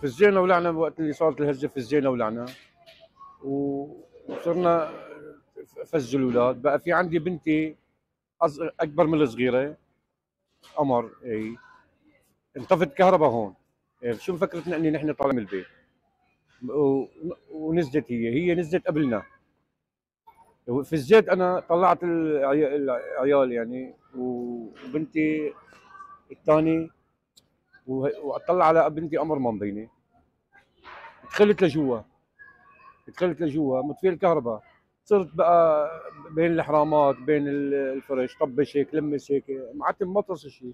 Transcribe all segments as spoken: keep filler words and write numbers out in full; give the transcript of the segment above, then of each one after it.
في الزينه ولعنا وقت اللي صارت الهزه في الزينه ولعنا وصرنا فزوا الاولاد. بقى في عندي بنتي اكبر من الصغيره قمر، اي انطفت كهرباء هون، شو مفكرتنا اني نحن طالعين من البيت ونزلت هي هي نزلت قبلنا في الزيت. انا طلعت العيال يعني وبنتي الثاني واطلع على بنتي قمر ما مبينه، دخلت لجوا دخلت لجوا مطفي الكهرباء، صرت بقى بين الحرامات بين الفرش، طبش هيك لمس هيك معتم مطرس شيء.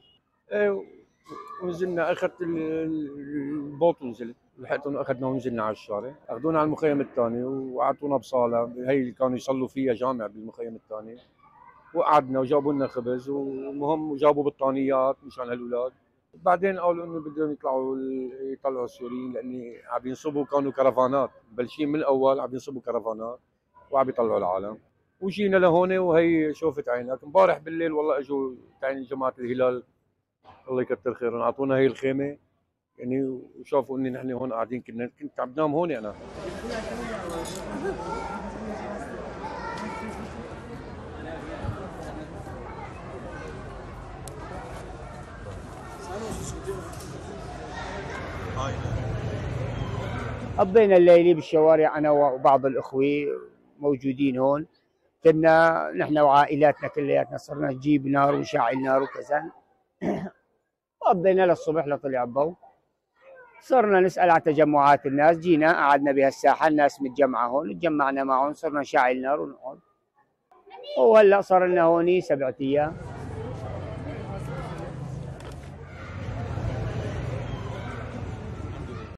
ونزلنا اخذت البوط ونزلت لحقتهم اخذنا ونزلنا على الشارع، اخذونا على المخيم الثاني وقعدونا بصاله هي اللي كانوا يصلوا فيها جامع بالمخيم الثاني، وقعدنا وجابوا لنا خبز ومهم وجابوا بطانيات مشان هالاولاد. بعدين قالوا انه بدهم يطلعوا يطلعوا السوريين لان عم ينصبوا كانوا كرفانات بلشين من الاول عم ينصبوا كرفانات وعم يطلعوا العالم. وجينا لهون وهي شوفت عينك امبارح بالليل والله اجوا تعين جماعه الهلال الله يكثر خيرهم اعطونا هي الخيمه يعني وشافوا اني نحن هون قاعدين كنا كنت عم بنام هون انا. قضينا الليله بالشوارع انا وبعض الاخوه موجودين هون، كنا نحن وعائلاتنا كلياتنا صرنا نجيب نار ونشعل نار وكذا. قضينا للصبح لطلع الضوء، صرنا نسال على تجمعات الناس، جينا قعدنا بهالساحه الناس متجمعه هون، تجمعنا معهم صرنا نشعل نار ونقعد، وهلا صار لنا هون سبعة ايام.